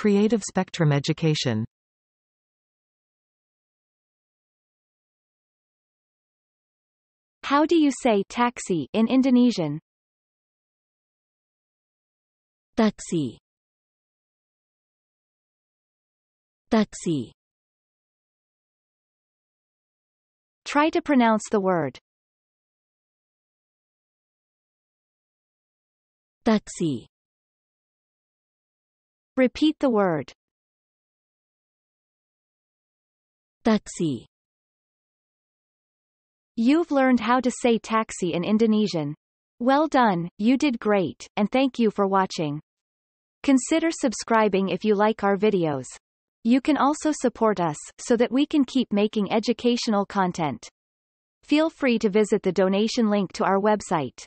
Creative Spectrum Education. How do you say taxi in Indonesian? Taxi. Taxi. Try to pronounce the word. Taxi. Repeat the word. Taxi. You've learned how to say taxi in Indonesian. Well done, you did great, and thank you for watching. Consider subscribing if you like our videos. You can also support us, so that we can keep making educational content. Feel free to visit the donation link to our website.